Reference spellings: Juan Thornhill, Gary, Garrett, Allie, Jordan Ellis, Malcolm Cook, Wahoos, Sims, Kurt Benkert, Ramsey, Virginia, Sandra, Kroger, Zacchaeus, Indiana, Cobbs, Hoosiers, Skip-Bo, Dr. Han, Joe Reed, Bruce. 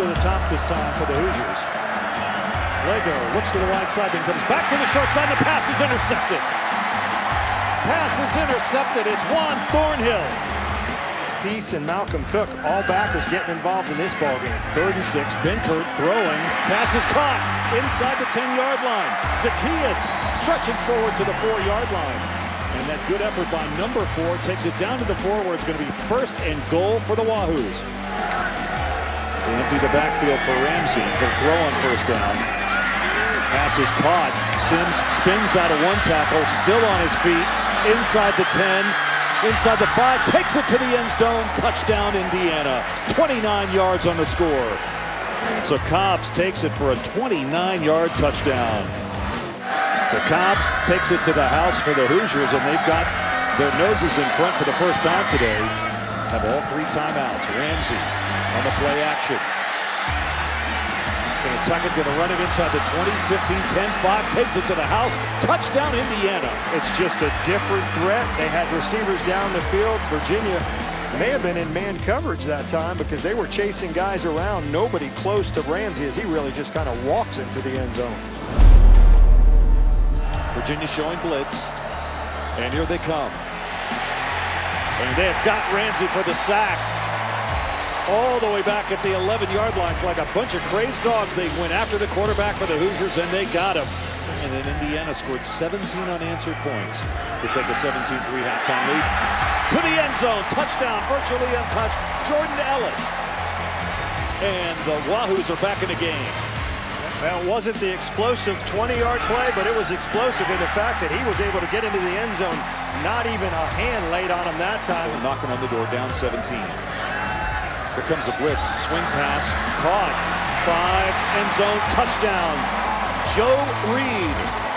to the top this time for the Hoosiers. Lego looks to the wide side, then comes back to the short side. The pass is intercepted. Pass is intercepted. It's Juan Thornhill. Peace and Malcolm Cook, all backers getting involved in this ballgame. 3rd and 6. Benkert throwing. Pass is caught inside the 10-yard line. Zacchaeus stretching forward to the 4-yard line. And that good effort by number 4 takes it down to the 4, where it's going to be 1st and goal for the Wahoos. They empty the backfield for Ramsey. They'll throw on 1st down. Pass is caught. Sims spins out of one tackle, still on his feet, inside the 10, inside the 5, takes it to the end zone. Touchdown, Indiana. 29 yards on the score. So Cobbs takes it for a 29-yard touchdown. So Cobbs takes it to the house for the Hoosiers, and they've got their noses in front for the first time today. Have all 3 timeouts. Ramsey on the play action. Kentucky going to run it inside the 20, 15, 10, 5, takes it to the house. Touchdown, Indiana. It's just a different threat. They had receivers down the field. Virginia may have been in man coverage that time because they were chasing guys around. Nobody close to Ramsey as he really just kind of walks into the end zone. Virginia showing blitz, and here they come. And they have got Ramsey for the sack. All the way back at the 11-yard line, like a bunch of crazed dogs, they went after the quarterback for the Hoosiers, and they got him. And then Indiana scored 17 unanswered points to take a 17-3 halftime lead. To the end zone, touchdown, virtually untouched, Jordan Ellis. And the Wahoos are back in the game. Well, it wasn't the explosive 20-yard play, but it was explosive in the fact that he was able to get into the end zone. Not even a hand laid on him that time. They're knocking on the door, down 17. Here comes a blitz. Swing pass. Caught. 5. End zone. Touchdown. Joe Reed.